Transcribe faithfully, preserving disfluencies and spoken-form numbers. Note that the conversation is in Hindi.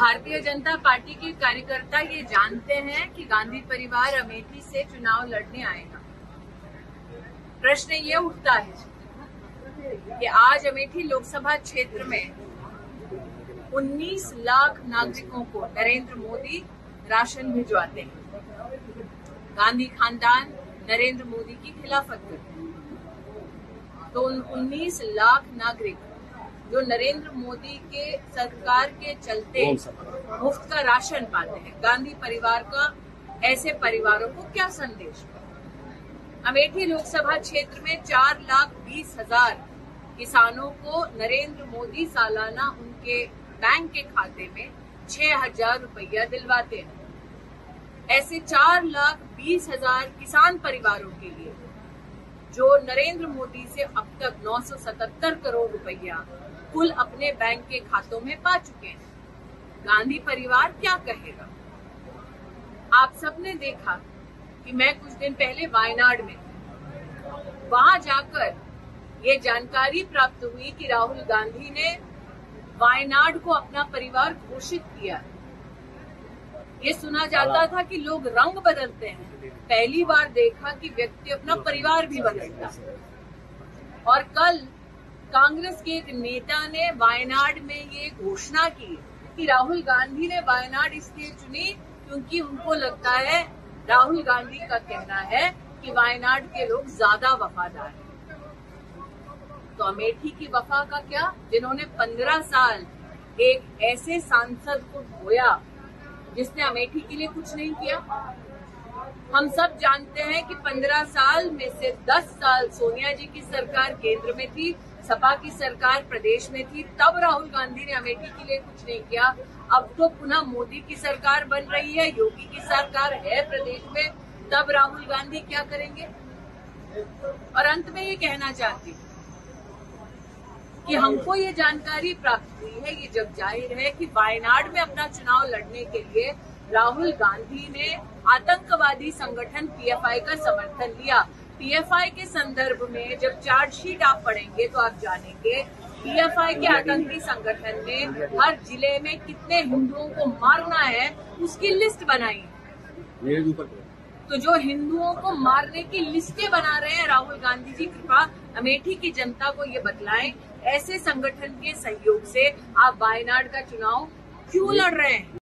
भारतीय जनता पार्टी के कार्यकर्ता ये जानते हैं कि गांधी परिवार अमेठी से चुनाव लड़ने आएगा। प्रश्न ये उठता है कि आज अमेठी लोकसभा क्षेत्र में उन्नीस लाख नागरिकों को नरेंद्र मोदी राशन भिजवाते हैं। गांधी खानदान नरेंद्र मोदी की खिलाफत करते हैं, तो उन्नीस लाख नागरिक जो नरेंद्र मोदी के सरकार के चलते मुफ्त का राशन पाते हैं, गांधी परिवार का ऐसे परिवारों को क्या संदेश? अमेठी लोकसभा क्षेत्र में चार लाख बीस हजार किसानों को नरेंद्र मोदी सालाना उनके बैंक के खाते में छह हजार रुपया दिलवाते हैं। ऐसे चार लाख बीस हजार किसान परिवारों के लिए जो नरेंद्र मोदी से अब तक नौ सौ सतहत्तर करोड़ रुपया कुल अपने बैंक के खातों में पा चुके हैं, गांधी परिवार क्या कहेगा? आप सबने देखा कि मैं कुछ दिन पहले वायनाड में, वहां जाकर ये जानकारी प्राप्त हुई कि राहुल गांधी ने वायनाड को अपना परिवार घोषित किया। ये सुना जाता था कि लोग रंग बदलते हैं, पहली बार देखा कि व्यक्ति अपना परिवार भी बदलता है। और कल कांग्रेस के एक नेता ने वायनाड में ये घोषणा की कि राहुल गांधी ने वायनाड इसलिए चुनी क्योंकि उनको लगता है, राहुल गांधी का कहना है कि वायनाड के लोग ज्यादा वफादार हैं। तो अमेठी की वफा का क्या, जिन्होंने पंद्रह साल एक ऐसे सांसद को खोया जिसने अमेठी के लिए कुछ नहीं किया। हम सब जानते हैं कि पंद्रह साल में से दस साल सोनिया जी की सरकार केंद्र में थी, सपा की सरकार प्रदेश में थी, तब राहुल गांधी ने अमेठी के लिए कुछ नहीं किया। अब तो पुनः मोदी की सरकार बन रही है, योगी की सरकार है प्रदेश में, तब राहुल गांधी क्या करेंगे? और अंत में ये कहना चाहती हूँ कि हमको ये जानकारी प्राप्त हुई है, ये जब जाहिर है कि वायनाड में अपना चुनाव लड़ने के लिए राहुल गांधी ने आतंकवादी संगठन पीएफआई का समर्थन लिया। पीएफआई के संदर्भ में जब चार्जशीट आप पढ़ेंगे तो आप जानेंगे पीएफआई के आतंकी संगठन ने हर जिले में कितने हिंदुओं को मारना है उसकी लिस्ट बनाई। तो जो हिंदुओं को मारने की लिस्टें बना रहे हैं राहुल गांधी जी, कृपा अमेठी की जनता को ये बतलाएं, ऐसे संगठन के सहयोग से आप वायनाड का चुनाव क्यों लड़ रहे हैं?